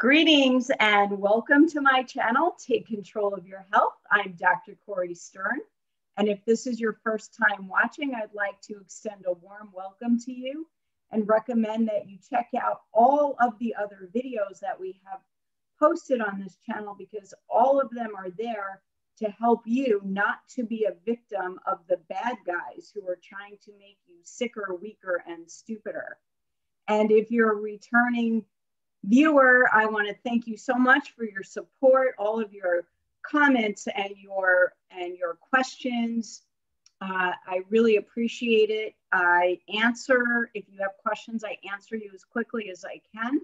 Greetings and welcome to my channel, Take Control of Your Health. I'm Dr. Cori Stern, and if this is your first time watching, I'd like to extend a warm welcome to you and recommend that you check out all of the other videos that we have posted on this channel because all of them are there to help you not to be a victim of the bad guys who are trying to make you sicker, weaker, and stupider. And if you're returning viewer, I want to thank you so much for your support, all of your comments and your questions. I really appreciate it. I answer, if you have questions, I answer you as quickly as I can.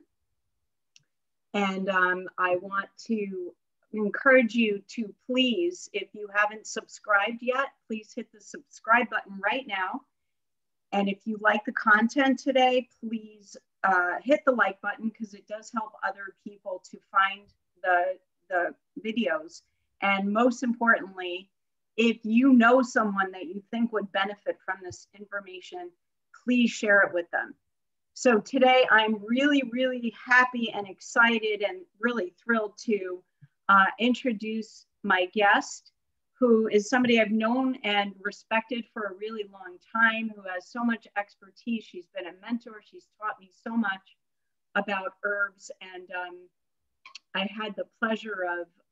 And I want to encourage you to please, if you haven't subscribed yet, please hit the subscribe button right now. And if you like the content today, please hit the like button because it does help other people to find the videos. And most importantly, if you know someone that you think would benefit from this information, please share it with them. So today I'm really, really happy and excited and really thrilled to introduce my guest, who is somebody I've known and respected for a really long time, who has so much expertise. She's been a mentor. She's taught me so much about herbs. And I had the pleasure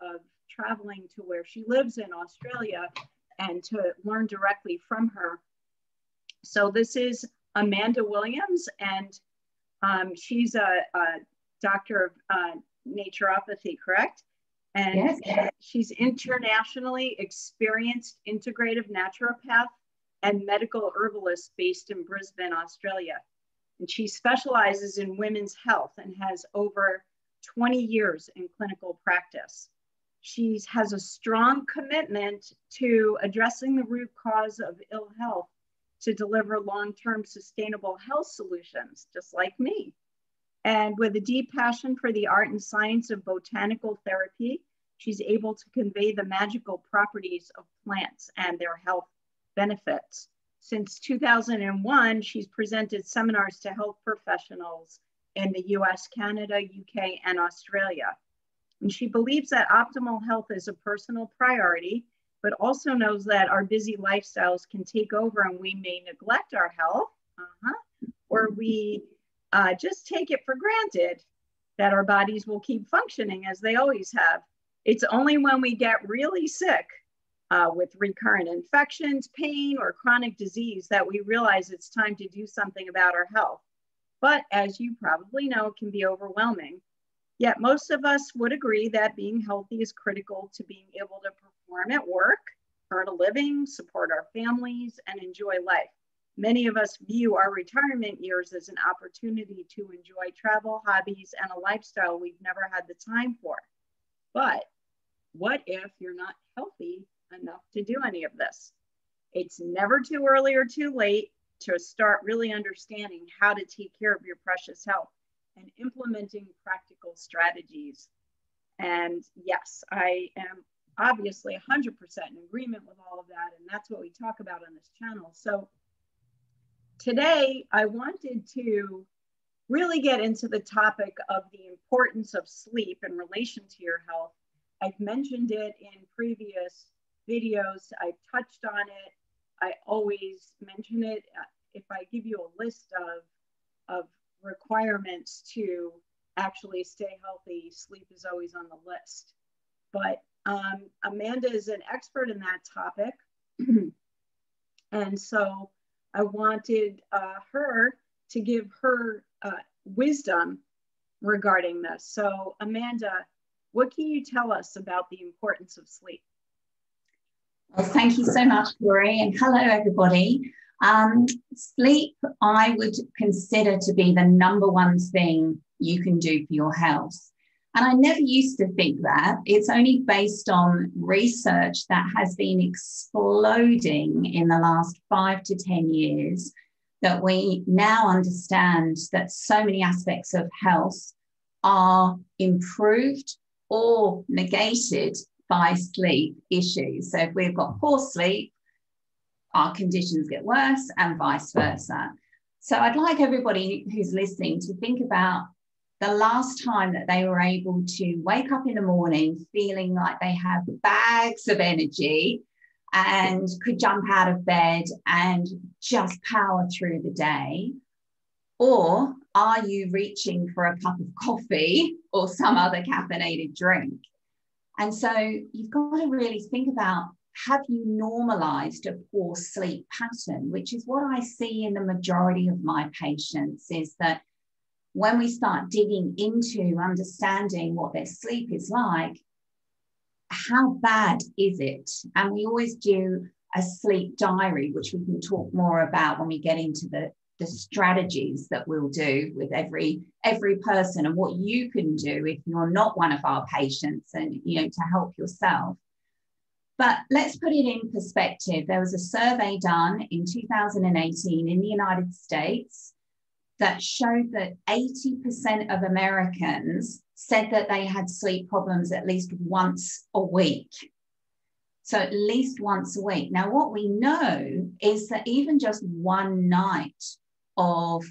of traveling to where she lives in Australia and to learn directly from her. So this is Amanda Williams, and she's a doctor of naturopathy, correct? And yes. She's internationally experienced integrative naturopath and medical herbalist based in Brisbane, Australia. And she specializes in women's health and has over 20 years in clinical practice. She has a strong commitment to addressing the root cause of ill health to deliver long-term sustainable health solutions, just like me. And with a deep passion for the art and science of botanical therapy, she's able to convey the magical properties of plants and their health benefits. Since 2001, she's presented seminars to health professionals in the US, Canada, UK, and Australia. And she believes that optimal health is a personal priority, but also knows that our busy lifestyles can take over and we may neglect our health, or we just take it for granted that our bodies will keep functioning as they always have. It's only when we get really sick with recurrent infections, pain, or chronic disease that we realize it's time to do something about our health. But as you probably know, it can be overwhelming. Yet most of us would agree that being healthy is critical to being able to perform at work, earn a living, support our families, and enjoy life. Many of us view our retirement years as an opportunity to enjoy travel, hobbies, and a lifestyle we've never had the time for. But what if you're not healthy enough to do any of this? It's never too early or too late to start really understanding how to take care of your precious health and implementing practical strategies. And yes, I am obviously 100% in agreement with all of that, and that's what we talk about on this channel. So today, I wanted to really get into the topic of the importance of sleep in relation to your health. I've mentioned it in previous videos. I've touched on it. I always mention it. If I give you a list of requirements to actually stay healthy, sleep is always on the list. But Amanda is an expert in that topic. And so I wanted her to give her wisdom regarding this. So Amanda, what can you tell us about the importance of sleep? Well, thank you so much, Cori, and hello, everybody. Sleep, I would consider to be the #1 thing you can do for your health. And I never used to think that. It's only based on research that has been exploding in the last 5 to 10 years that we now understand that so many aspects of health are improved or negated by sleep issues. So if we've got poor sleep, our conditions get worse and vice versa. So I'd like everybody who's listening to think about the last time that they were able to wake up in the morning feeling like they have bags of energy and could jump out of bed and just power through the day? Or are you reaching for a cup of coffee or some other caffeinated drink? And so you've got to really think about, have you normalized a poor sleep pattern, which is what I see in the majority of my patients, is that when we start digging into understanding what their sleep is like, how bad is it? And we always do a sleep diary, which we can talk more about when we get into the strategies that we'll do with every person and what you can do if you're not one of our patients, and you know, to help yourself. But let's put it in perspective. There was a survey done in 2018 in the United States that showed that 80% of Americans said that they had sleep problems at least once a week. So at least once a week. Now, what we know is that even just one night of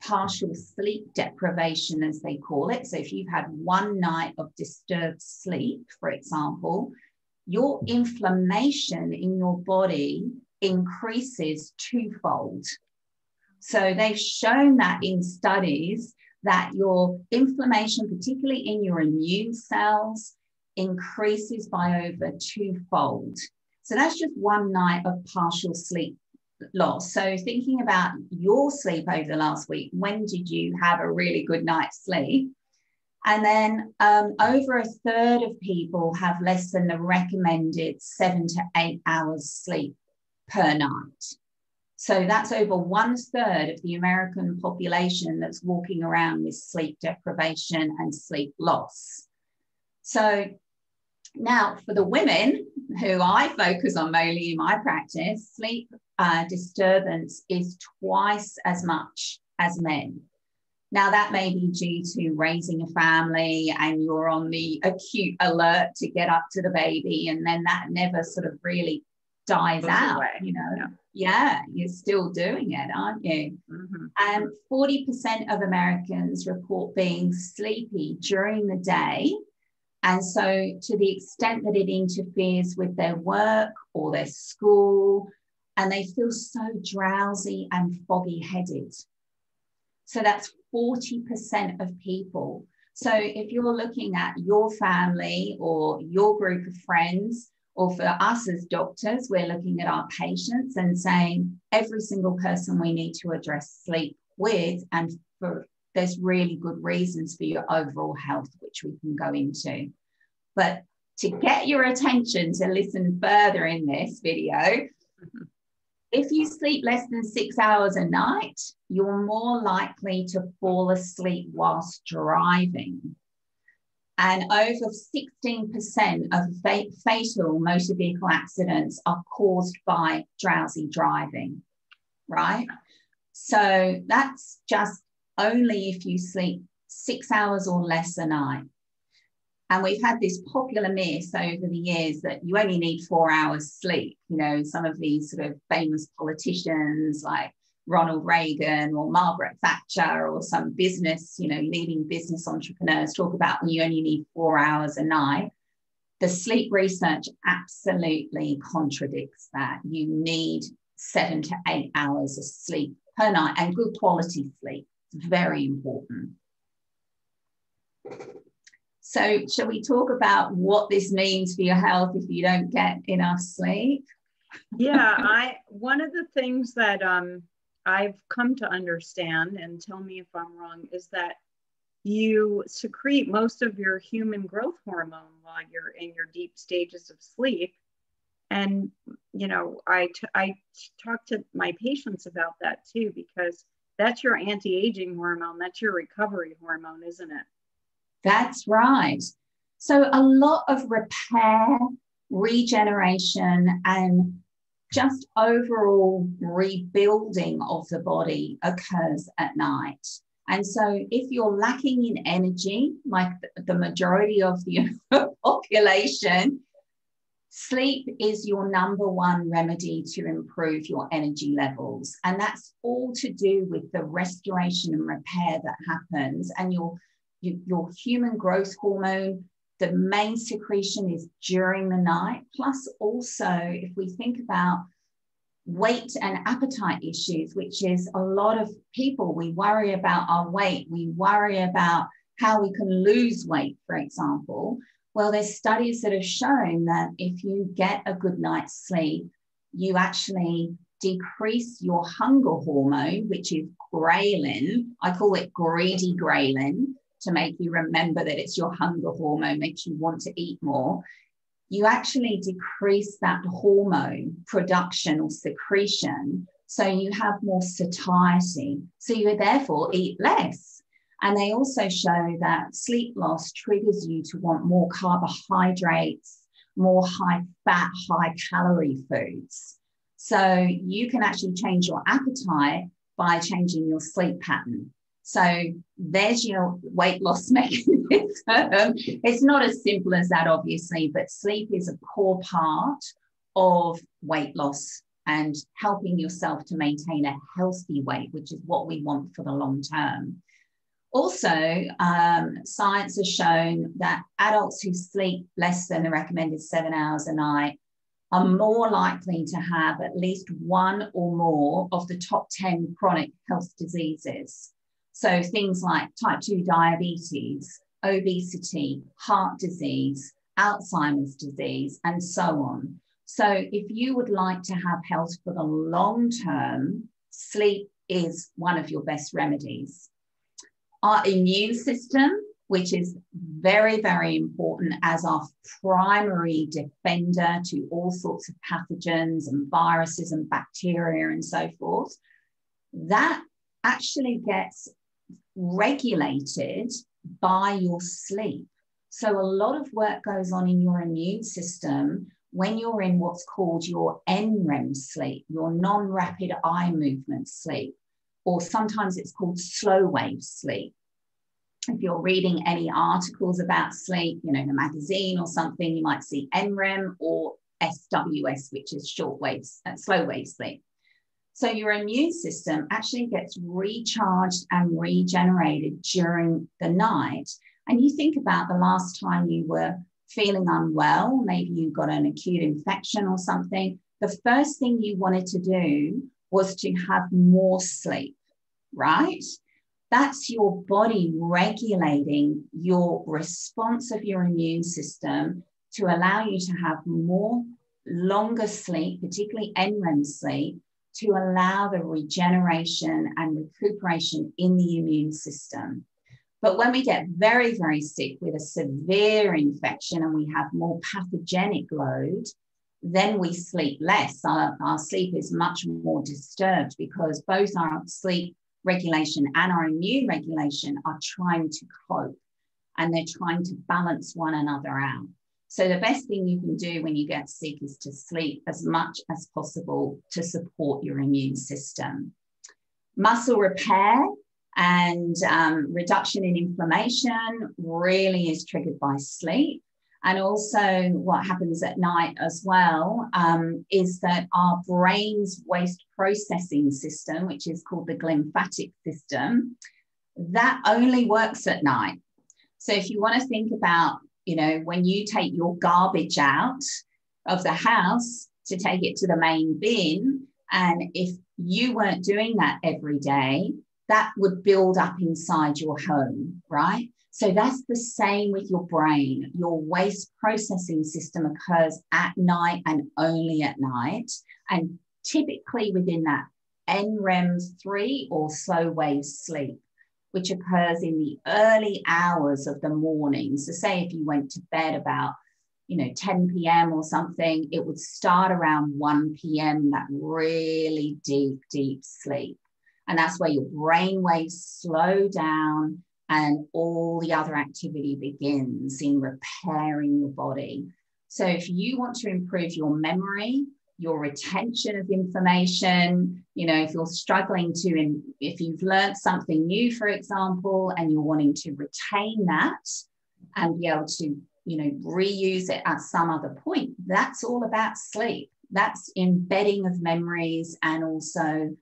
partial sleep deprivation, as they call it, so if you've had one night of disturbed sleep, for example, your inflammation in your body increases twofold. So they've shown that in studies that your inflammation, particularly in your immune cells, increases by over twofold. So that's just one night of partial sleep loss. So thinking about your sleep over the last week, when did you have a really good night's sleep? And then over a third of people have less than the recommended 7 to 8 hours sleep per night. So that's over 1/3 of the American population that's walking around with sleep deprivation and sleep loss. So now for the women who I focus on mainly in my practice, sleep disturbance is twice as much as men. Now that may be due to raising a family and you're on the acute alert to get up to the baby, and then that never sort of really dies out, you know. Yeah, you're still doing it, aren't you? Mm-hmm. And 40% of Americans report being sleepy during the day. And so to the extent that it interferes with their work or their school, and they feel so drowsy and foggy-headed. So that's 40% of people. So if you're looking at your family or your group of friends, or for us as doctors, we're looking at our patients and saying every single person we need to address sleep with, and for, there's really good reasons for your overall health, which we can go into. But to get your attention to listen further in this video, if you sleep less than 6 hours a night, you're more likely to fall asleep whilst driving. And over 16% of fatal motor vehicle accidents are caused by drowsy driving, right? So that's just only if you sleep 6 hours or less a night. And we've had this popular myth over the years that you only need 4 hours sleep. You know, some of these sort of famous politicians like Ronald Reagan or Margaret Thatcher or some business, you know, leading business entrepreneurs talk about you only need 4 hours a night. The sleep research absolutely contradicts that. You need 7 to 8 hours of sleep per night, and good quality sleep. It's very important. So shall we talk about what this means for your health if you don't get enough sleep? Yeah, one of the things that I've come to understand, and tell me if I'm wrong, is that you secrete most of your human growth hormone while you're in your deep stages of sleep. And, you know, I talk to my patients about that too, because that's your anti-aging hormone. That's your recovery hormone, isn't it? That's right. So a lot of repair, regeneration, and just overall rebuilding of the body occurs at night. And so if you're lacking in energy, like the majority of the population, sleep is your number one remedy to improve your energy levels. And that's all to do with the restoration and repair that happens, and your your human growth hormone, the main secretion is during the night. Plus also, if we think about weight and appetite issues, which is a lot of people, we worry about our weight, we worry about how we can lose weight, for example. Well, there's studies that have shown that if you get a good night's sleep, you actually decrease your hunger hormone, which is ghrelin. I call it greedy ghrelin to make you remember that it's your hunger hormone, makes you want to eat more. You actually decrease that hormone production or secretion, so you have more satiety. So you therefore eat less. And they also show that sleep loss triggers you to want more carbohydrates, more high-fat, high-calorie foods. So you can actually change your appetite by changing your sleep pattern. So there's your weight loss mechanism. It's not as simple as that, obviously, but sleep is a core part of weight loss and helping yourself to maintain a healthy weight, which is what we want for the long term. Also, science has shown that adults who sleep less than the recommended 7 hours a night are more likely to have at least one or more of the top 10 chronic health diseases. So things like type 2 diabetes, obesity, heart disease, Alzheimer's disease, and so on. So if you would like to have health for the long term, sleep is one of your best remedies. Our immune system, which is very, very important as our primary defender to all sorts of pathogens and viruses and bacteria and so forth, that actually gets regulated by your sleep. So a lot of work goes on in your immune system when you're in what's called your NREM sleep, your non-rapid eye movement sleep, or sometimes it's called slow wave sleep. If you're reading any articles about sleep, you know, in a magazine or something, you might see NREM or SWS, which is short wave, slow wave sleep. So your immune system actually gets recharged and regenerated during the night. And you think about the last time you were feeling unwell, maybe you got an acute infection or something. The first thing you wanted to do was to have more sleep, right? That's your body regulating your response of your immune system to allow you to have more longer sleep, particularly NREM sleep, to allow the regeneration and recuperation in the immune system. But when we get very, very sick with a severe infection and we have more pathogenic load, then we sleep less. Our sleep is much more disturbed because both our sleep regulation and our immune regulation are trying to cope and they're trying to balance one another out. So the best thing you can do when you get sick is to sleep as much as possible to support your immune system. Muscle repair and reduction in inflammation really is triggered by sleep. And also what happens at night as well is that our brain's waste processing system, which is called the glymphatic system, that only works at night. So if you want to think about, you know, when you take your garbage out of the house to take it to the main bin, and if you weren't doing that every day, that would build up inside your home, right? So that's the same with your brain. Your waste processing system occurs at night and only at night. And typically within that NREM3 or slow wave sleep, which occurs in the early hours of the morning. So say if you went to bed about, you know, 10 p.m. or something, it would start around 1 p.m., that really deep, deep sleep. And that's where your brain waves slow down and all the other activity begins in repairing your body. So if you want to improve your memory, your retention of information, you know, if you're struggling to, if you've learned something new, for example, and you're wanting to retain that and be able to, you know, reuse it at some other point, that's all about sleep. That's embedding of memories and also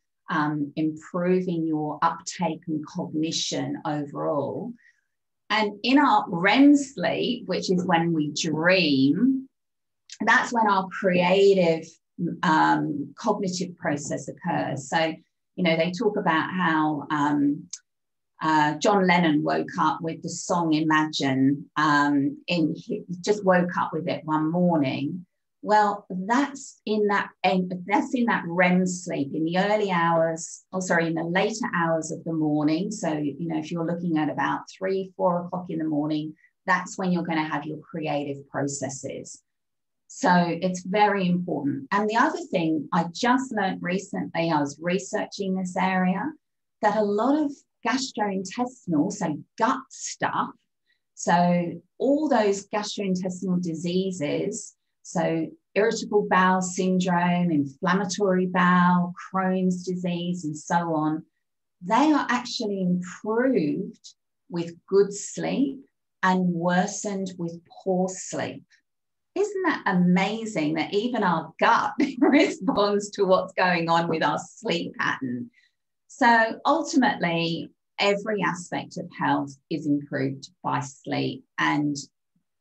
improving your uptake and cognition overall. And in our REM sleep, which is when we dream, that's when our creative cognitive process occurs. So, you know, they talk about how John Lennon woke up with the song Imagine, he just woke up with it one morning. Well, that's in that REM sleep, in the later hours of the morning. So, you know, if you're looking at about 3-4 o'clock in the morning, that's when you're going to have your creative processes. So it's very important. And the other thing I just learned recently, I was researching this area, that a lot of gastrointestinal, so gut stuff, so all those gastrointestinal diseases, so irritable bowel syndrome, inflammatory bowel, Crohn's disease, and so on, they are actually improved with good sleep and worsened with poor sleep. Isn't that amazing that even our gut responds to what's going on with our sleep pattern? So ultimately, every aspect of health is improved by sleep, and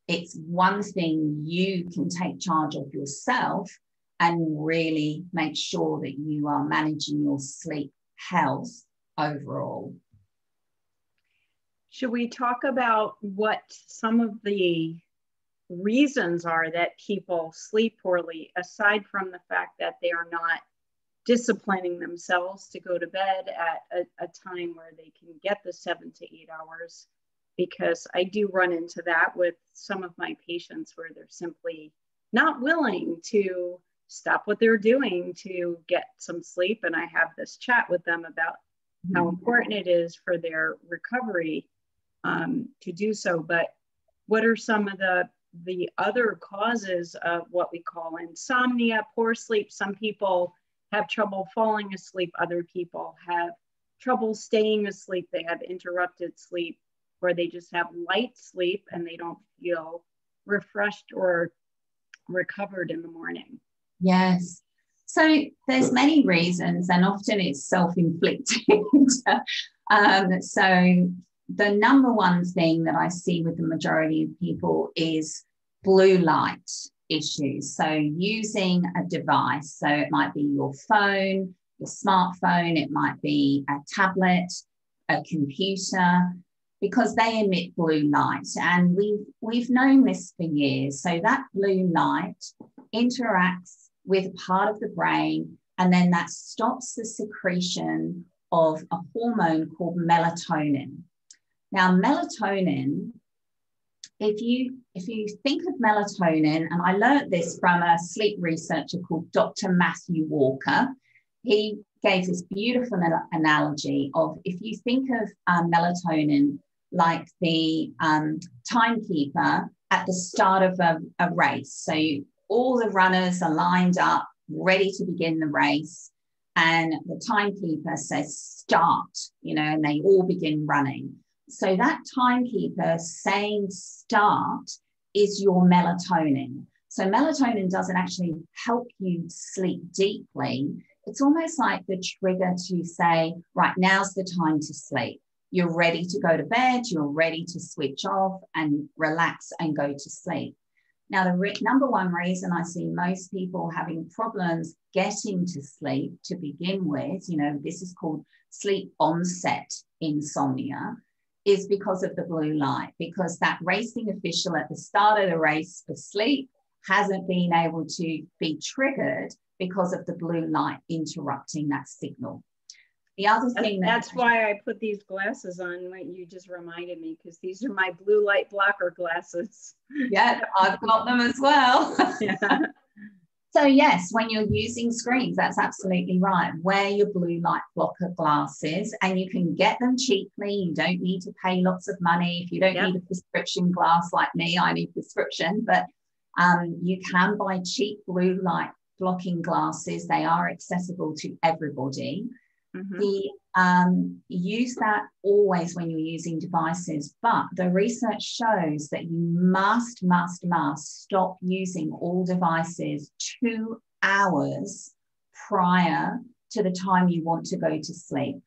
it's one thing you can take charge of yourself and really make sure that you are managing your sleep health overall. Should we talk about what some of the reasons are that people sleep poorly, aside from the fact that they are not disciplining themselves to go to bed at a time where they can get the 7 to 8 hours? Because I do run into that with some of my patients where they're simply not willing to stop what they're doing to get some sleep. And I have this chat with them about how important it is for their recovery to do so. But what are some of the other causes of what we call insomnia, poor sleep? Some people have trouble falling asleep. Other people have trouble staying asleep. They have interrupted sleep, where they just have light sleep and they don't feel refreshed or recovered in the morning. Yes. So there's many reasons, and often it's self-inflicted. So the number one thing that I see with the majority of people is blue light issues. So using a device. So it might be your phone, your smartphone, it might be a tablet, a computer, because they emit blue light. And we've known this for years. So that blue light interacts with part of the brain, and then that stops the secretion of a hormone called melatonin. Now, melatonin, if you think of melatonin, and I learned this from a sleep researcher called Dr. Matthew Walker. He gave this beautiful analogy of, if you think of melatonin like the timekeeper at the start of a race. So all the runners are lined up, ready to begin the race, and the timekeeper says, start, you know, and they all begin running. So that timekeeper saying start is your melatonin. So melatonin doesn't actually help you sleep deeply. It's almost like the trigger to say, right, now's the time to sleep. You're ready to go to bed. You're ready to switch off and relax and go to sleep. Now, the number one reason I see most people having problems getting to sleep to begin with, you know, this is called sleep onset insomnia, is because of the blue light, because that racing official at the start of the race for sleep hasn't been able to be triggered because of the blue light interrupting that signal. The other thing that's why I put these glasses on, what you just reminded me, because these are my blue light blocker glasses. Yeah, I've got them as well. Yeah. So yes, when you're using screens, that's absolutely right. Wear your blue light blocker glasses, and you can get them cheaply. You don't need to pay lots of money. If you don't need a prescription glass like me, I need prescription, but you can buy cheap blue light blocking glasses. They are accessible to everybody. Use that always when you're using devices, but the research shows that you must stop using all devices 2 hours prior to the time you want to go to sleep.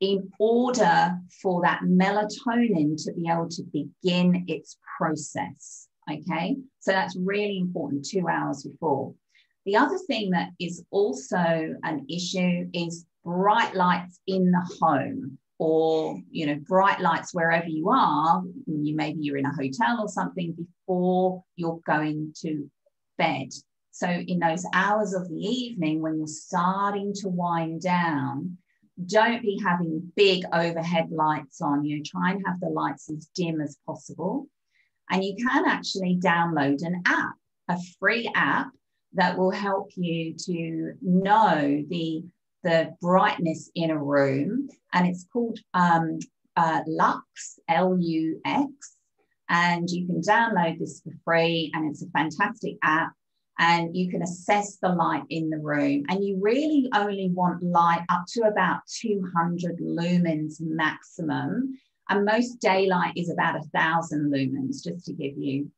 in order for that melatonin to be able to begin its process, okay? So that's really important 2 hours before. The other thing that is also an issue is bright lights in the home, or, you know, bright lights wherever you are. Maybe you're in a hotel or something before you're going to bed. So in those hours of the evening when you're starting to wind down, don't be having big overhead lights on. You know, try and have the lights as dim as possible. And you can actually download an app, a free app that will help you to know the brightness in a room. And it's called Lux, L-U-X. And you can download this for free. And it's a fantastic app. And you can assess the light in the room. And you really only want light up to about 200 lumens maximum. And most daylight is about 1,000 lumens, just to give you,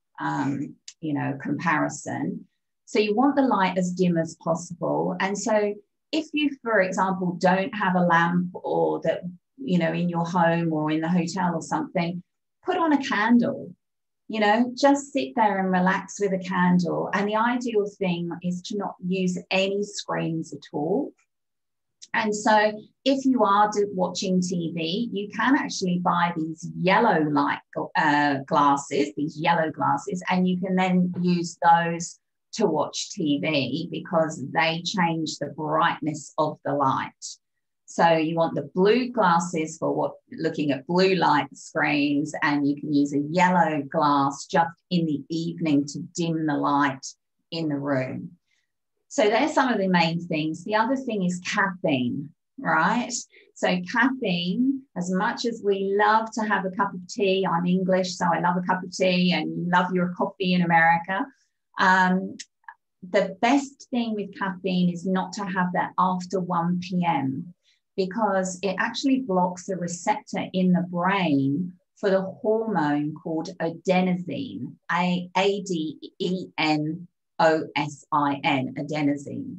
you know, comparison. So you want the light as dim as possible. And so if you, for example, don't have a lamp, or that, you know, in your home or in the hotel or something, put on a candle. You know, just sit there and relax with a candle. And the ideal thing is to not use any screens at all. And so if you are watching TV, you can actually buy these yellow light glasses, these yellow glasses, and you can then use those to watch TV because they change the brightness of the light. So you want the blue glasses for looking at blue light screens, and you can use a yellow glass just in the evening to dim the light in the room. So there's some of the main things. The other thing is caffeine, right? So caffeine, as much as we love to have a cup of tea, I'm English, so I love a cup of tea, and you love your coffee in America. The best thing with caffeine is not to have that after 1 p.m. because it actually blocks the receptor in the brain for the hormone called adenosine, A-D-E-N-O-S-I-N, adenosine.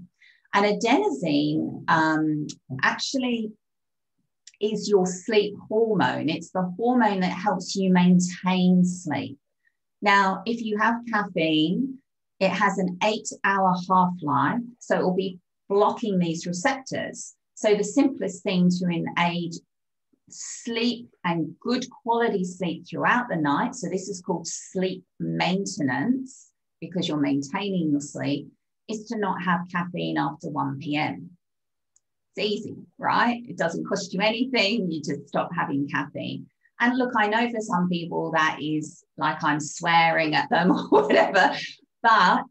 And adenosine actually is your sleep hormone. It's the hormone that helps you maintain sleep. Now, if you have caffeine, it has an 8-hour half-life, so it will be blocking these receptors. So the simplest thing to aid sleep and good quality sleep throughout the night, so this is called sleep maintenance because you're maintaining your sleep, is to not have caffeine after 1 p.m. It's easy, right? It doesn't cost you anything. You just stop having caffeine. And look, I know for some people that is like I'm swearing at them or whatever, but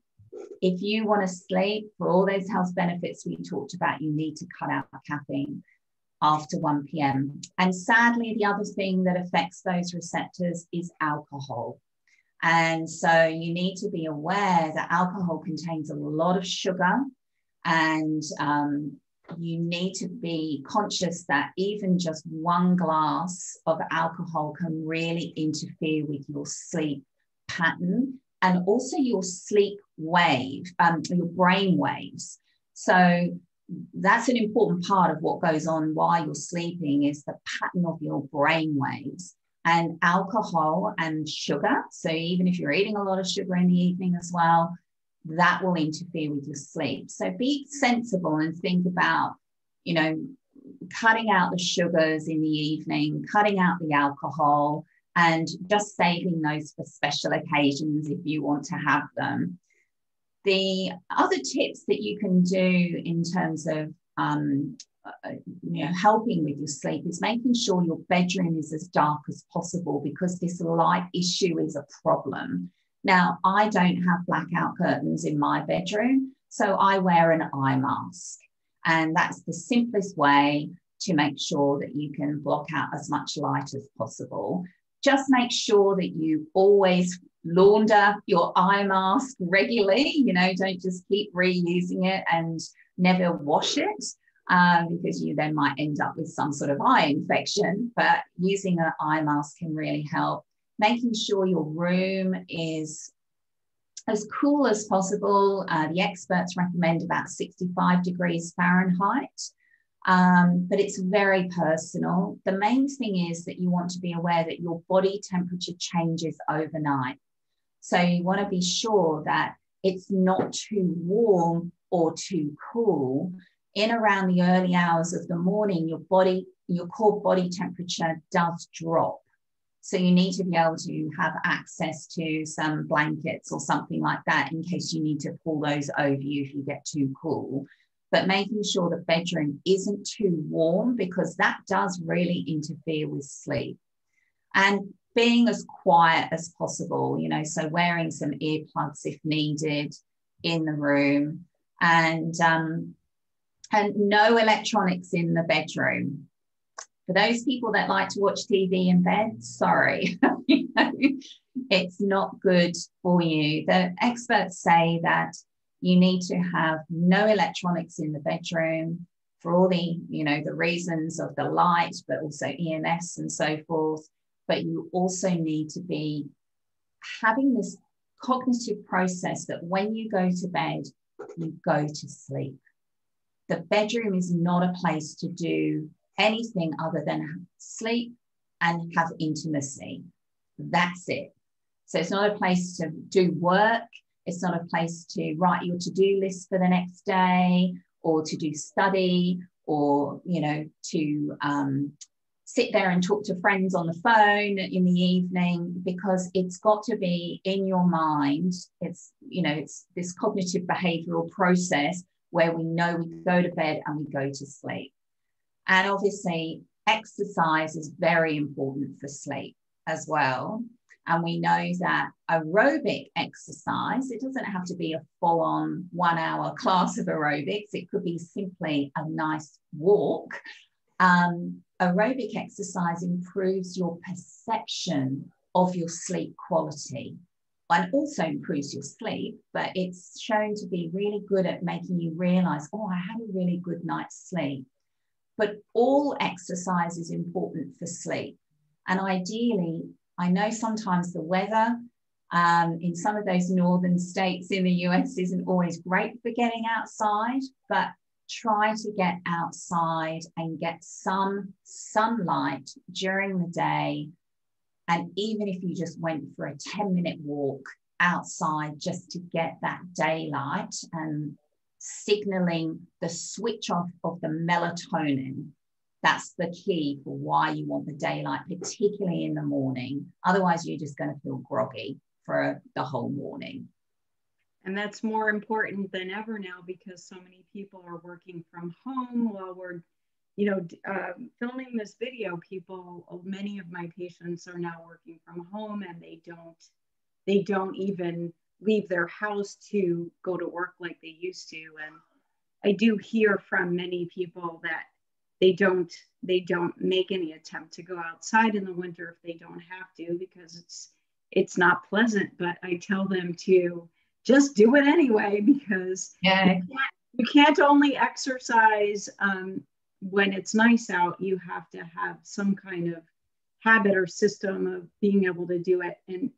if you want to sleep for all those health benefits we talked about, you need to cut out caffeine after 1 p.m. And sadly, the other thing that affects those receptors is alcohol. And so you need to be aware that alcohol contains a lot of sugar, and you need to be conscious that even just one glass of alcohol can really interfere with your sleep pattern and also your sleep wave, your brain waves. So that's an important part of what goes on while you're sleeping is the pattern of your brain waves. And alcohol and sugar, so even if you're eating a lot of sugar in the evening as well, that will interfere with your sleep. So be sensible and think about, you know, cutting out the sugars in the evening, cutting out the alcohol, and just saving those for special occasions if you want to have them. The other tips that you can do in terms of you know, helping with your sleep is making sure your bedroom is as dark as possible because this light issue is a problem. Now, I don't have blackout curtains in my bedroom, so I wear an eye mask. And that's the simplest way to make sure that you can block out as much light as possible. Just make sure that you always launder your eye mask regularly. You know, don't just keep reusing it and never wash it because you then might end up with some sort of eye infection. But using an eye mask can really help. Making sure your room is as cool as possible. The experts recommend about 65 degrees Fahrenheit. But it's very personal. The main thing is that you want to be aware that your body temperature changes overnight. So you want to be sure that it's not too warm or too cool. In around the early hours of the morning, your body, your core body temperature does drop. So you need to be able to have access to some blankets or something like that in case you need to pull those over you if you get too cool. But making sure the bedroom isn't too warm, because that does really interfere with sleep. And being as quiet as possible, you know, so wearing some earplugs if needed in the room, and no electronics in the bedroom. For those people that like to watch TV in bed, sorry, you know, it's not good for you. The experts say that you need to have no electronics in the bedroom for all the, you know, the reasons of the light, but also EMS and so forth. But you also need to be having this cognitive process that when you go to bed, you go to sleep. The bedroom is not a place to do anything other than sleep and have intimacy. That's it. So it's not a place to do work. It's not a place to write your to-do list for the next day, or to do study, or, you know, to sit there and talk to friends on the phone in the evening, because it's got to be in your mind. It's, you know, it's this cognitive behavioral process where we know we go to bed and we go to sleep. And obviously, exercise is very important for sleep as well. And we know that aerobic exercise, it doesn't have to be a full-on 1 hour class of aerobics. It could be simply a nice walk. Aerobic exercise improves your perception of your sleep quality, and also improves your sleep, but it's shown to be really good at making you realize, oh, I had a really good night's sleep. But all exercise is important for sleep. And ideally, I know sometimes the weather in some of those northern states in the US isn't always great for getting outside, but try to get outside and get some sunlight during the day. And even if you just went for a 10-minute walk outside just to get that daylight and signaling the switch off of the melatonin. That's the key for why you want the daylight, particularly in the morning. Otherwise, you're just going to feel groggy for the whole morning. And that's more important than ever now, because so many people are working from home while we're, you know, filming this video. People, many of my patients are now working from home, and they don't even leave their house to go to work like they used to. And I do hear from many people that they don't make any attempt to go outside in the winter if they don't have to, because it's not pleasant. But I tell them to just do it anyway, because you can't only exercise when it's nice out. You have to have some kind of habit or system of being able to do it. And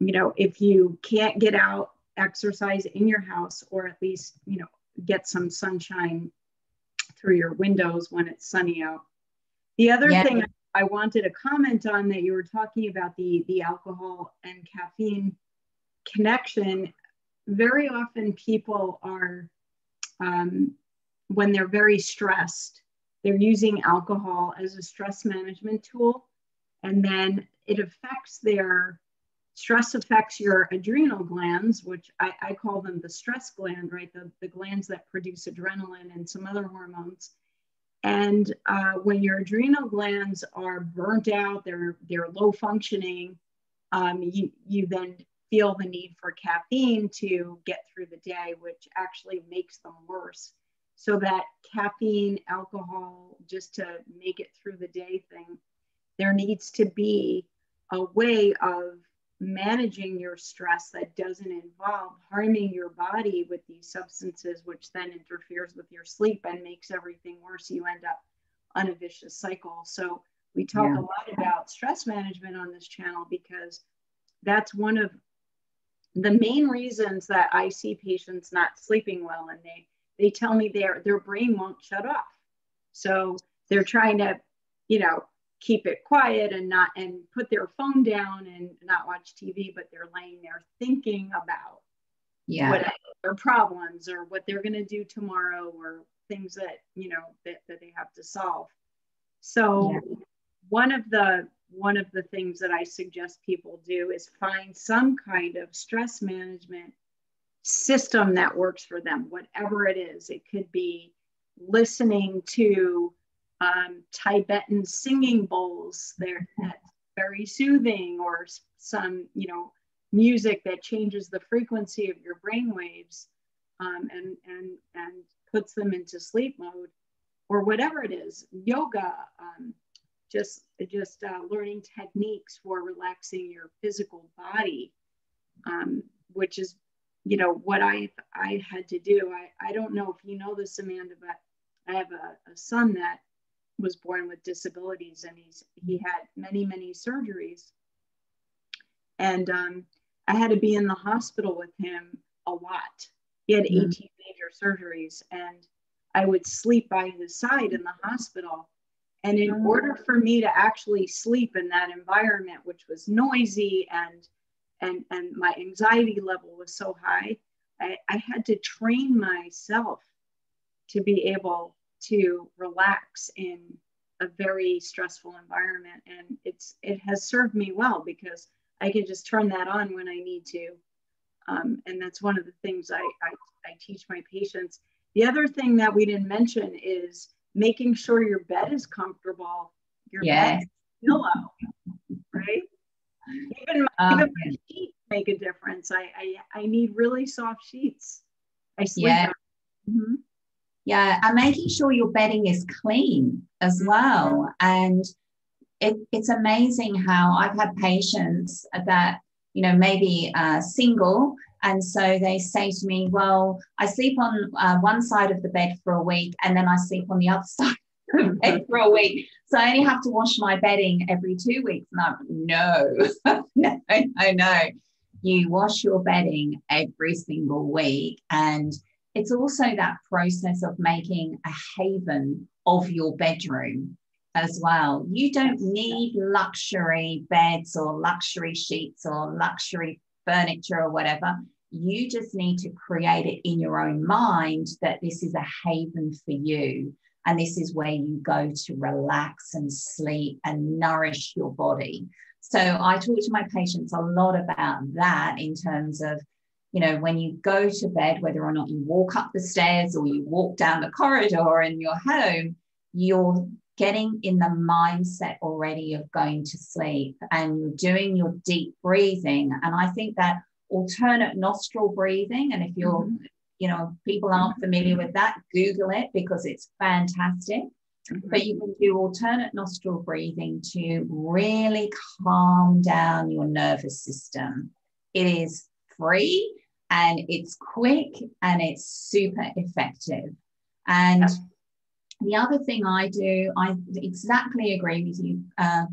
you know, if you can't get out, exercise in your house, or at least, you know, get some sunshine through your windows when it's sunny out. The other thing I wanted to comment on that you were talking about, the alcohol and caffeine connection. Very often people are, when they're very stressed, they're using alcohol as a stress management tool. And then it affects their stress affects your adrenal glands, which I call them the stress gland, right? The glands that produce adrenaline and some other hormones. And when your adrenal glands are burnt out, they're low functioning, you then feel the need for caffeine to get through the day, which actually makes them worse. So that caffeine, alcohol, just to make it through the day thing, there needs to be a way of managing your stress that doesn't involve harming your body with these substances, which then interferes with your sleep and makes everything worse. You end up on a vicious cycle. So we talk a lot about stress management on this channel, because that's one of the main reasons that I see patients not sleeping well, and they tell me their brain won't shut off. So they're trying to, you know, keep it quiet and not, and put their phone down and not watch TV, but they're laying there thinking about whatever their problems or what they're going to do tomorrow or things that, you know, that they have to solve. So one of the things that I suggest people do is find some kind of stress management system that works for them, whatever it is. It could be listening to Tibetan singing bowls. That's very soothing, or some, you know, music that changes the frequency of your brain waves and puts them into sleep mode, or whatever it is. Yoga, just learning techniques for relaxing your physical body, which is, you know, what I had to do. I don't know if you know this, Amanda, but I have a son that was born with disabilities, and he had many, many surgeries. And I had to be in the hospital with him a lot. He had 18 major surgeries, and I would sleep by his side in the hospital. And in order for me to actually sleep in that environment, which was noisy and my anxiety level was so high, I had to train myself to be able to relax in a very stressful environment. And it has served me well, because I can just turn that on when I need to. And that's one of the things I teach my patients. The other thing that we didn't mention is making sure your bed is comfortable, your bed pillow, right? Even my sheets make a difference. I need really soft sheets. I sleep on. Mm-hmm. Yeah, and making sure your bedding is clean as well. And it's amazing how I've had patients that, you know, maybe single, and so they say to me, well, I sleep on one side of the bed for a week, and then I sleep on the other side of the bed for a week. So I only have to wash my bedding every 2 weeks. And I'm no. You wash your bedding every single week. And it's also that process of making a haven of your bedroom as well. You don't need luxury beds or luxury sheets or luxury furniture or whatever. You just need to create it in your own mind that this is a haven for you, and this is where you go to relax and sleep and nourish your body. So I talk to my patients a lot about that, in terms of, you know, when you go to bed, whether or not you walk up the stairs or you walk down the corridor in your home, you're getting in the mindset already of going to sleep, and you're doing your deep breathing. And I think that alternate nostril breathing, and if you're, you know, people aren't familiar with that, Google it, because it's fantastic. But you can do alternate nostril breathing to really calm down your nervous system. It is free, and it's quick, and it's super effective. And the other thing I do, I exactly agree with you,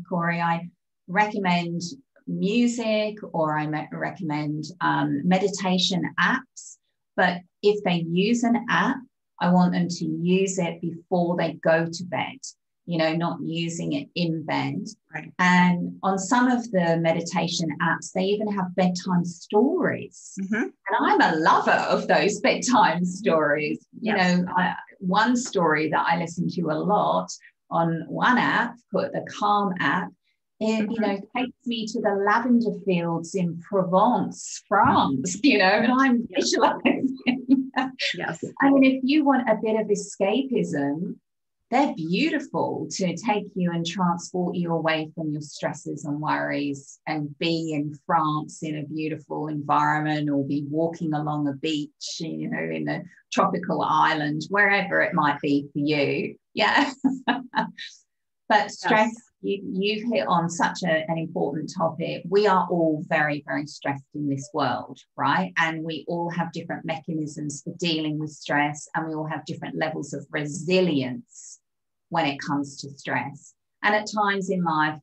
Cori. I recommend music, or I recommend meditation apps. But if they use an app, I want them to use it before they go to bed, you know, not using it in bed. Right. And on some of the meditation apps, they even have bedtime stories. And I'm a lover of those bedtime stories. You know, one story that I listen to a lot on one app, called the Calm app, it, you know, takes me to the lavender fields in Provence, France, you know, and I'm visualizing. I mean, if you want a bit of escapism, they're beautiful to take you and transport you away from your stresses and worries, and be in France in a beautiful environment, or be walking along a beach, you know, in a tropical island, wherever it might be for you. But stress, you've hit on such an important topic. We are all very, very stressed in this world, right? And we all have different mechanisms for dealing with stress, and we all have different levels of resilience when it comes to stress. And at times in life,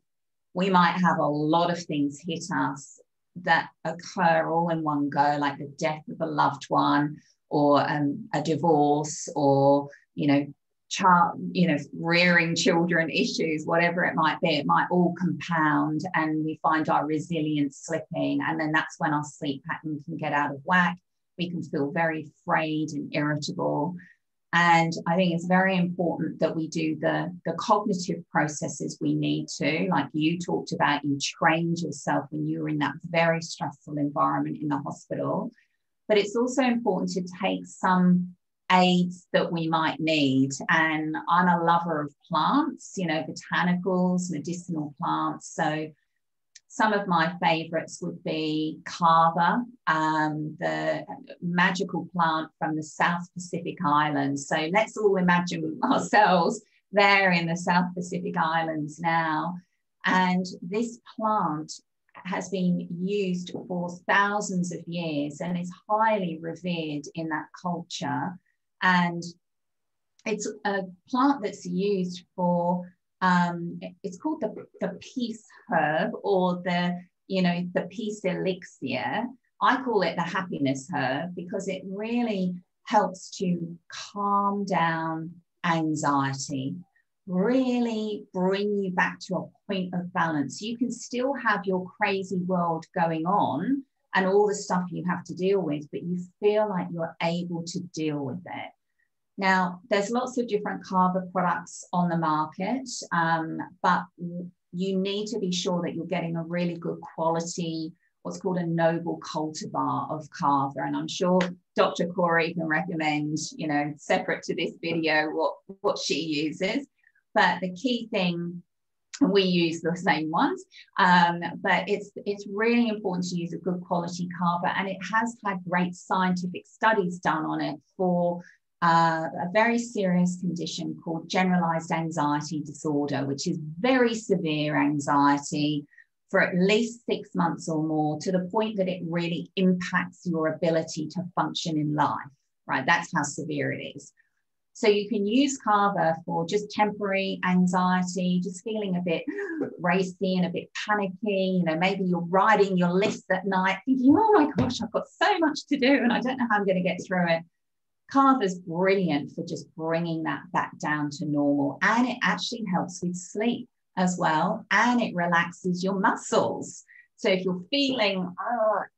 we might have a lot of things hit us that occur all in one go, like the death of a loved one, or a divorce, or, you know, child, you know, rearing children issues, whatever it might be, it might all compound, and we find our resilience slipping. And then that's when our sleep pattern can get out of whack. We can feel very frayed and irritable. And I think it's very important that we do the cognitive processes we need to, like you talked about, you trained yourself when you were in that very stressful environment in the hospital. But it's also important to take some aids that we might need. And I'm a lover of plants, you know, botanicals, medicinal plants. So some of my favorites would be Kava, the magical plant from the South Pacific Islands. So let's all imagine ourselves there in the South Pacific Islands now. And this plant has been used for thousands of years and is highly revered in that culture. And it's a plant that's used for it's called the peace herb, or the, you know, the peace elixir. I call it the happiness herb because it really helps to calm down anxiety, really bring you back to a point of balance. You can still have your crazy world going on and all the stuff you have to deal with, but you feel like you're able to deal with it. Now, there's lots of different Kava products on the market, but you need to be sure that you're getting a really good quality, what's called a noble cultivar of Kava. And I'm sure Dr. Cori can recommend, you know, separate to this video, what she uses. But the key thing, we use the same ones, but it's really important to use a good quality Kava. And it has had great scientific studies done on it for a very serious condition called generalized anxiety disorder, which is very severe anxiety for at least 6 months or more, to the point that it really impacts your ability to function in life, right? That's how severe it is. So you can use Kava for just temporary anxiety, just feeling a bit racy and a bit panicky. You know, maybe you're writing your list at night thinking, oh my gosh, I've got so much to do and I don't know how I'm going to get through it. Kava's brilliant for just bringing that back down to normal, and it actually helps with sleep as well, and it relaxes your muscles. So if you're feeling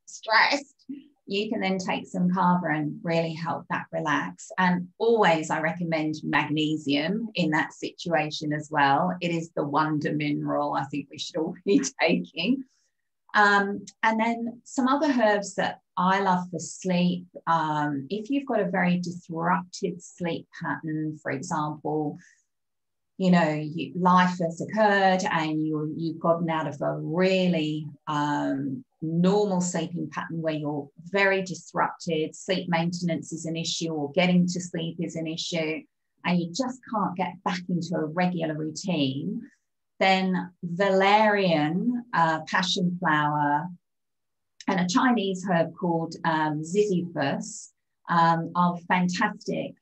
stressed, you can then take some Kava and really help that relax. And always I recommend magnesium in that situation as well. It is the wonder mineral I think we should all be taking. And then some other herbs that I love for sleep. If you've got a very disrupted sleep pattern, for example, you know, life has occurred and you've gotten out of a really normal sleeping pattern where you're very disrupted, sleep maintenance is an issue, or getting to sleep is an issue, and you just can't get back into a regular routine, then valerian, passion flower, and a Chinese herb called ziziphus are fantastic,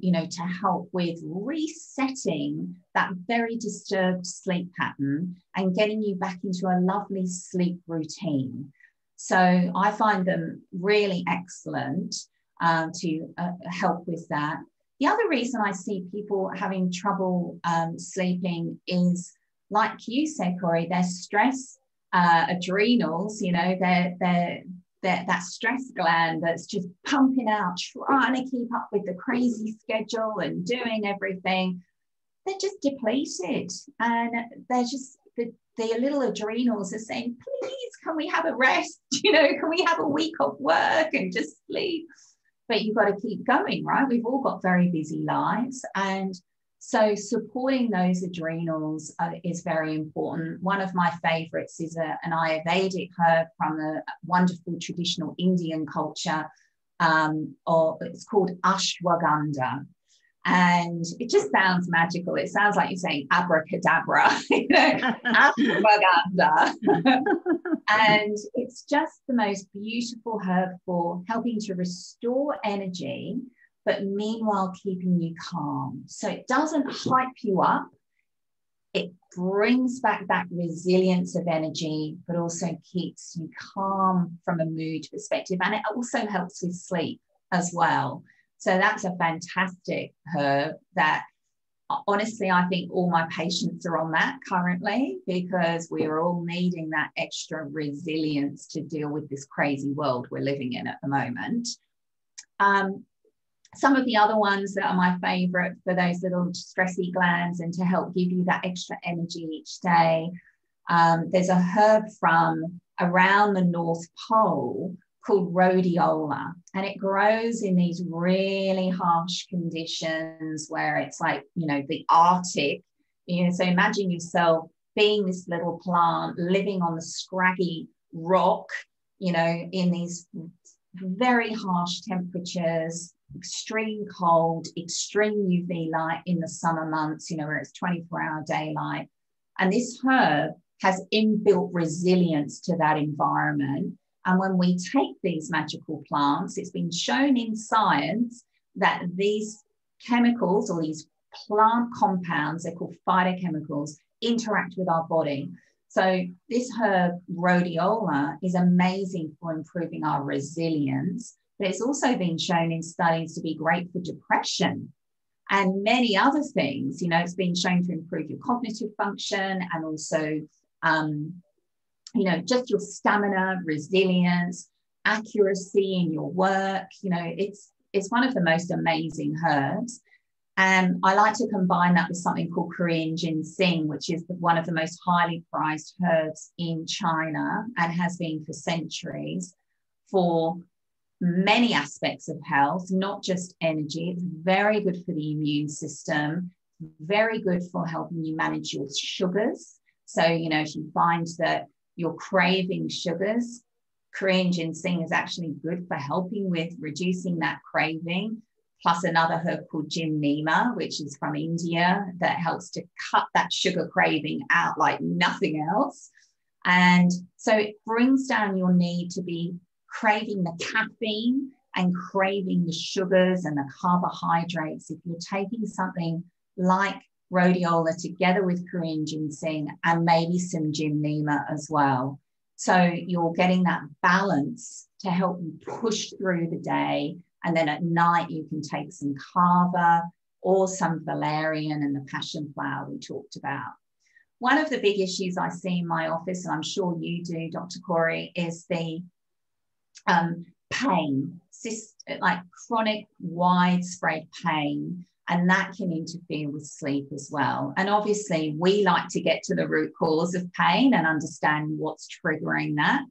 you know, to help with resetting that very disturbed sleep pattern and getting you back into a lovely sleep routine. So I find them really excellent to help with that. The other reason I see people having trouble sleeping is, like you said, Cori, their stress adrenals, you know, that stress gland that's just pumping out, trying to keep up with the crazy schedule and doing everything, they're just depleted. And they're just, the little adrenals are saying, please, can we have a rest? You know, can we have a week off work and just sleep? But you've got to keep going, right? We've all got very busy lives. And so supporting those adrenals is very important. One of my favorites is an Ayurvedic herb from a wonderful traditional Indian culture, or it's called Ashwagandha. And it just sounds magical. It sounds like you're saying abracadabra, you know, Ashwagandha. And it's just the most beautiful herb for helping to restore energy, but meanwhile keeping you calm. So it doesn't hype you up. It brings back that resilience of energy, but also keeps you calm from a mood perspective. And it also helps with sleep as well. So that's a fantastic herb that honestly, I think all my patients are on that currently, because we are all needing that extra resilience to deal with this crazy world we're living in at the moment. Some of the other ones that are my favorite for those little stressy glands and to help give you that extra energy each day. There's a herb from around the North Pole called Rhodiola, and it grows in these really harsh conditions where it's like, you know, the Arctic. You know, so imagine yourself being this little plant living on the scraggy rock, you know, in these very harsh temperatures, extreme cold, extreme UV light in the summer months, you know, where it's 24-hour daylight. And this herb has inbuilt resilience to that environment. And when we take these magical plants, it's been shown in science that these chemicals, or these plant compounds, they're called phytochemicals, interact with our body. So this herb, Rhodiola, is amazing for improving our resilience, but it's also been shown in studies to be great for depression and many other things. You know, it's been shown to improve your cognitive function and also, you know, just your stamina, resilience, accuracy in your work. You know, it's one of the most amazing herbs. And I like to combine that with something called Korean ginseng, which is one of the most highly prized herbs in China and has been for centuries for many aspects of health, not just energy. It's very good for the immune system, very good for helping you manage your sugars. So, you know, if you find that you're craving sugars, Korean ginseng is actually good for helping with reducing that craving, plus another herb called Gymnema, which is from India, that helps to cut that sugar craving out like nothing else. And so it brings down your need to be craving the caffeine and craving the sugars and the carbohydrates. If you're taking something like Rhodiola together with Korean ginseng and maybe some Gymnema as well, so you're getting that balance to help you push through the day. And then at night you can take some Kava or some valerian and the passion flower we talked about. One of the big issues I see in my office, and I'm sure you do, Dr. Cori, is the pain, like chronic widespread pain, and that can interfere with sleep as well. And obviously we like to get to the root cause of pain and understand what's triggering that.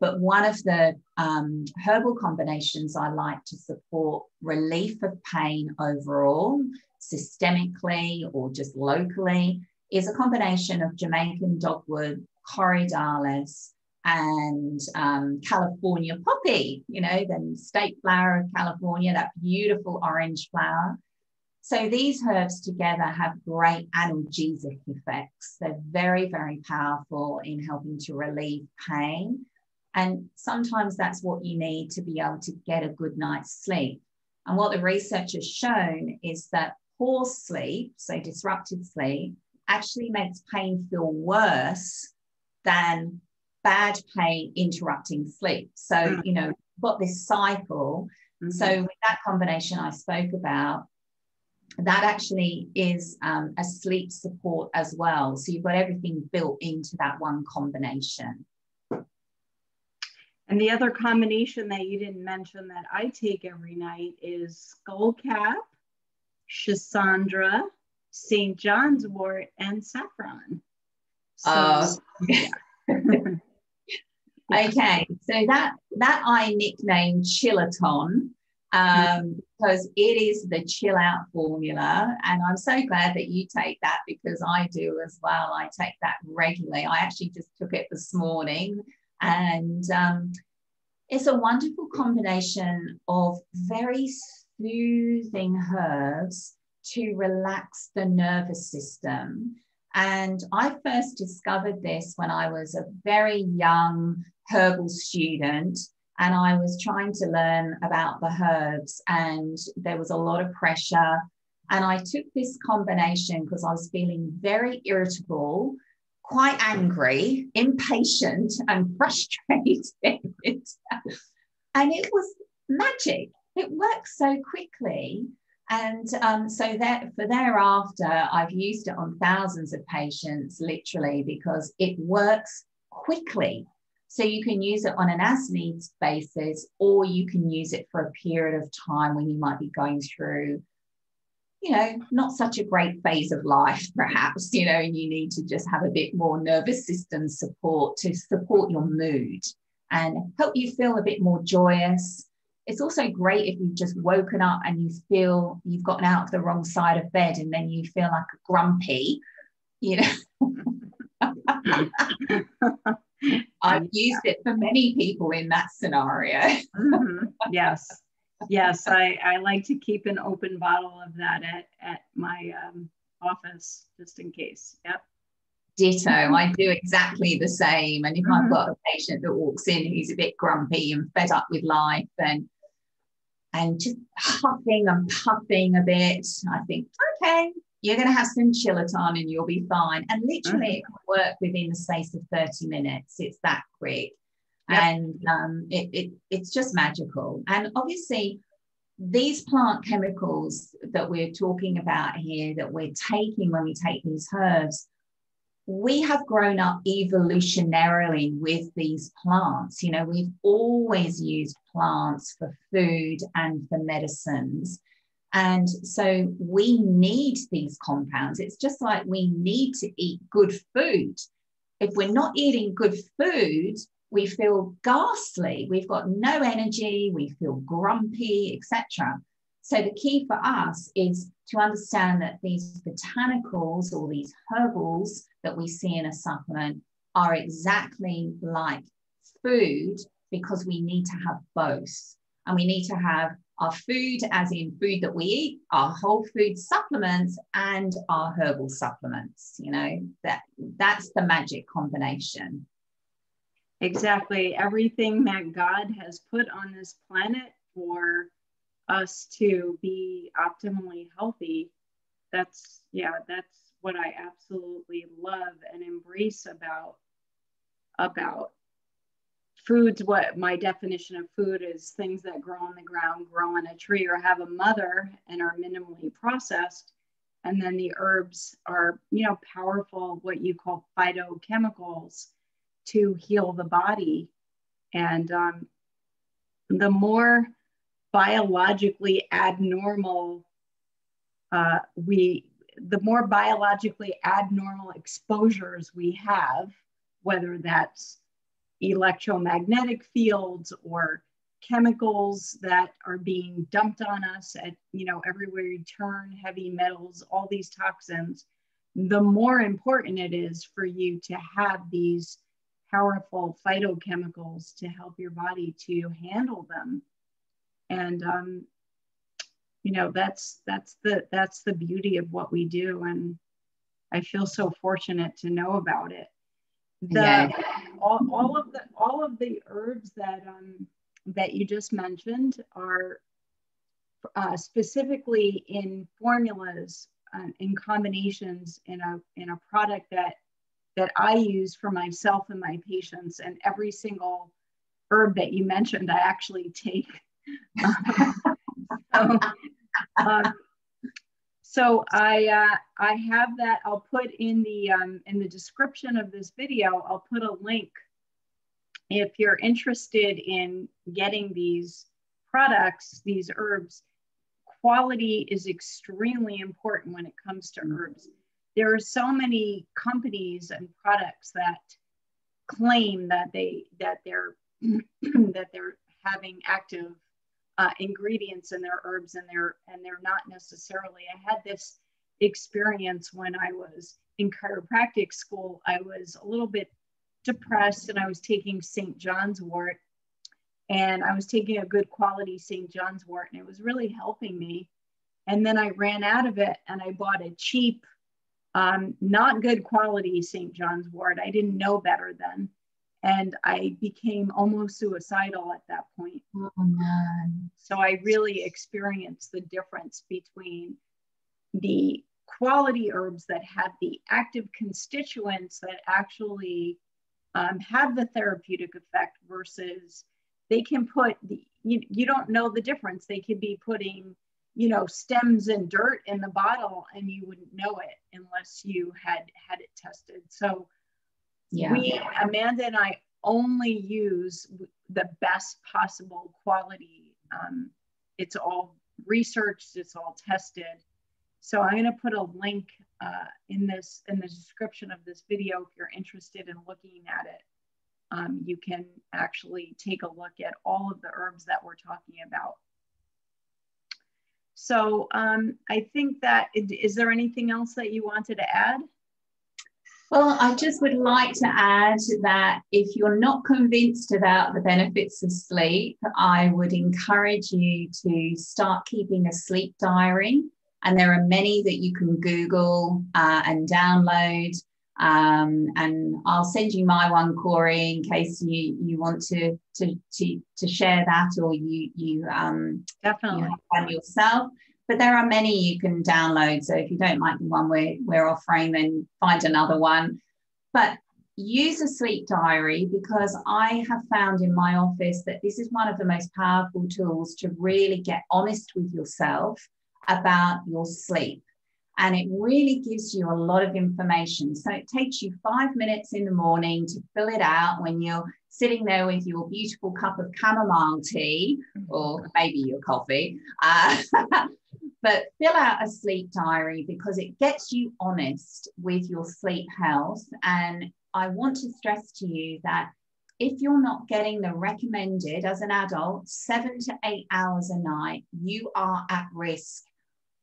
But one of the herbal combinations I like to support relief of pain overall, systemically or just locally, is a combination of Jamaican dogwood, Corydalis, and California poppy, you know, the state flower of California, that beautiful orange flower. So these herbs together have great analgesic effects. They're very, very powerful in helping to relieve pain. And sometimes that's what you need to be able to get a good night's sleep. And what the research has shown is that poor sleep, so disrupted sleep, actually makes pain feel worse than bad pain interrupting sleep. So, you know, we've got this cycle. So with that combination I spoke about, that actually is a sleep support as well. So you've got everything built into that one combination. And the other combination that you didn't mention that I take every night is Skullcap, Shisandra, St. John's Wort, and Saffron. So, yeah. Okay, so that I nicknamed Chill-a-ton, because it is the chill out formula, and I'm so glad that you take that because I do as well. I take that regularly. I actually just took it this morning, and it's a wonderful combination of very soothing herbs to relax the nervous system. And I first discovered this when I was a very young herbal student, and I was trying to learn about the herbs, and there was a lot of pressure. And I took this combination because I was feeling very irritable, quite angry, impatient, and frustrated. And it was magic. It worked so quickly. And so that for thereafter, I've used it on thousands of patients, literally, because it works quickly. So you can use it on an as needs basis, or you can use it for a period of time when you might be going through, you know, not such a great phase of life, perhaps, you know, and you need to just have a bit more nervous system support to support your mood and help you feel a bit more joyous. It's also great if you've just woken up and you feel you've gotten out of the wrong side of bed and then you feel like grumpy, you know. I've used it for many people in that scenario. Mm-hmm. Yes. Yes. I like to keep an open bottle of that at my office just in case. Yep. Ditto. I do exactly the same. And if I've got a patient that walks in who's a bit grumpy and fed up with life and just huffing and puffing a bit, I think, okay, you're going to have some Chill-a-ton and you'll be fine. And literally it can work within the space of 30 minutes. It's that quick. Yep. And it's just magical. And obviously these plant chemicals that we're talking about here, that we're taking when we take these herbs, we have grown up evolutionarily with these plants. You know, we've always used plants for food and for medicines. And so we need these compounds. It's just like we need to eat good food. If we're not eating good food, we feel ghastly. We've got no energy. We feel grumpy, etc. So the key for us is to understand that these botanicals or these herbals that we see in a supplement are exactly like food, because we need to have both. And we need to have our food, as in food that we eat, our whole food supplements and our herbal supplements. You know, that's the magic combination. Exactly. Everything that God has put on this planet for us to be optimally healthy. That's what I absolutely love and embrace about foods. What my definition of food is: things that grow on the ground, grow on a tree, or have a mother and are minimally processed. And then the herbs are, you know, powerful, what you call phytochemicals, to heal the body. And the more biologically abnormal exposures we have, whether that's electromagnetic fields or chemicals that are being dumped on us at, you know, everywhere you turn, heavy metals, all these toxins, the more important it is for you to have these powerful phytochemicals to help your body to handle them. And, you know, that's the beauty of what we do. And I feel so fortunate to know about it. All of the herbs that you just mentioned are specifically in formulas, in combinations, in a product that I use for myself and my patients. And every single herb that you mentioned, I actually take. So I have that. I'll put in the description of this video, I'll put a link if you're interested in getting these products, these herbs. Quality is extremely important when it comes to herbs. There are so many companies and products that claim that they're having active ingredients in their herbs, and they're not necessarily. I had this experience when I was in chiropractic school. I was a little bit depressed and I was taking St. John's Wort, and I was taking a good quality St. John's Wort, and it was really helping me. And then I ran out of it and I bought a cheap, not good quality St. John's Wort. I didn't know better then. And I became almost suicidal at that point. Oh, man. So I really experienced the difference between the quality herbs that have the active constituents that actually have the therapeutic effect versus they can put, you don't know the difference. They could be putting you know, stems and dirt in the bottle, and you wouldn't know it unless you had it tested. So yeah, Amanda and I only use the best possible quality. It's all researched, it's all tested. So I'm going to put a link in the description of this video. If you're interested in looking at it, you can actually take a look at all of the herbs that we're talking about. So I think that, is there anything else that you wanted to add? Well, I just would like to add that if you're not convinced about the benefits of sleep, I would encourage you to start keeping a sleep diary. And there are many that you can Google and download. And I'll send you my one, Cori, in case you want to share that, or you have one yourself. But there are many you can download. So if you don't like the one we're offering, then find another one. But use a sleep diary, because I have found in my office that this is one of the most powerful tools to really get honest with yourself about your sleep. And it really gives you a lot of information. So it takes you 5 minutes in the morning to fill it out when you're sitting there with your beautiful cup of chamomile tea, or maybe your coffee. But fill out a sleep diary, because it gets you honest with your sleep health. And I want to stress to you that if you're not getting the recommended, as an adult, 7 to 8 hours a night, you are at risk,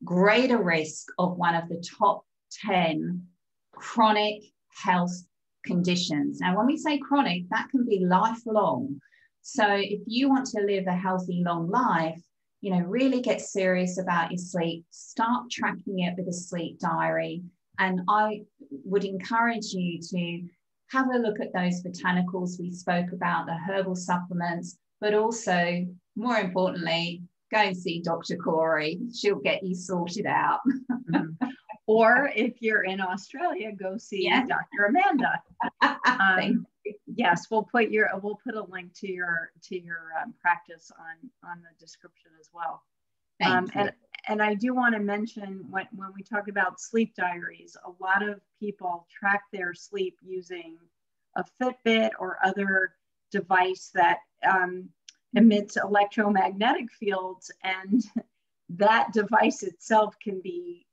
greater risk, of one of the top 10 chronic health conditions. Now, when we say chronic, that can be lifelong. So if you want to live a healthy, long life, you know, really get serious about your sleep, start tracking it with a sleep diary. And I would encourage you to have a look at those botanicals we spoke about, the herbal supplements, but also, more importantly, go and see Dr. Cori. She'll get you sorted out. Or if you're in Australia, go see Dr. Amanda. Yes, we'll put a link to your practice on the description as well. And I do want to mention, when we talk about sleep diaries, a lot of people track their sleep using a Fitbit or other device that emits electromagnetic fields, and that device itself can be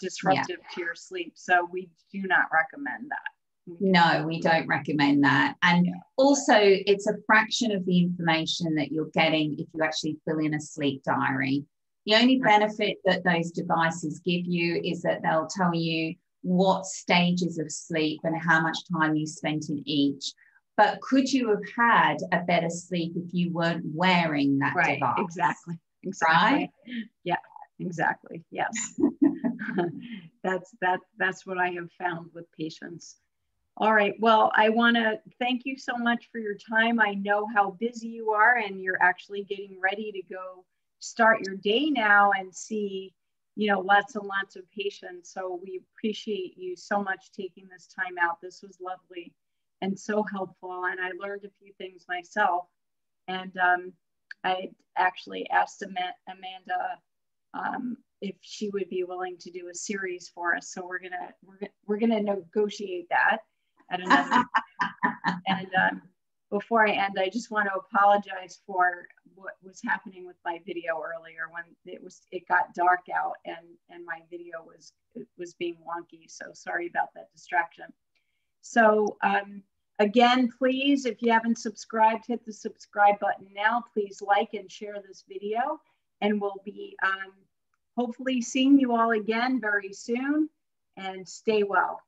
disruptive to your sleep. So we do not recommend that. No, we don't recommend that. And also, it's a fraction of the information that you're getting if you actually fill in a sleep diary. The only benefit that those devices give you is that they'll tell you what stages of sleep and how much time you spent in each. But could you have had a better sleep if you weren't wearing that device? Exactly. Right? Yeah, exactly. Yes. That's what I have found with patients. All right. Well, I want to thank you so much for your time. I know how busy you are, and you're actually getting ready to go start your day now and see, you know, lots and lots of patients. So we appreciate you so much taking this time out. This was lovely and so helpful. And I learned a few things myself. And I actually asked Amanda if she would be willing to do a series for us. So we're gonna negotiate that. And before I end, I just want to apologize for what was happening with my video earlier, when it got dark out and my video was being wonky. So sorry about that distraction. So again, please, if you haven't subscribed, hit the subscribe button now. Please like and share this video, and we'll be hopefully seeing you all again very soon, and stay well.